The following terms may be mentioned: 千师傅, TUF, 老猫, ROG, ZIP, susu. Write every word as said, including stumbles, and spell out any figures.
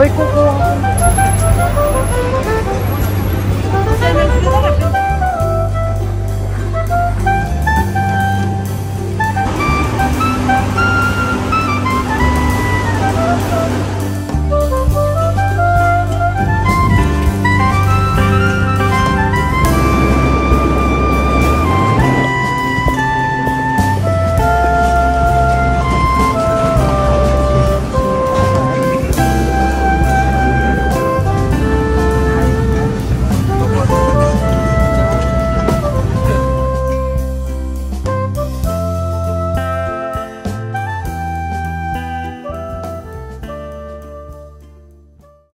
哎，姑姑。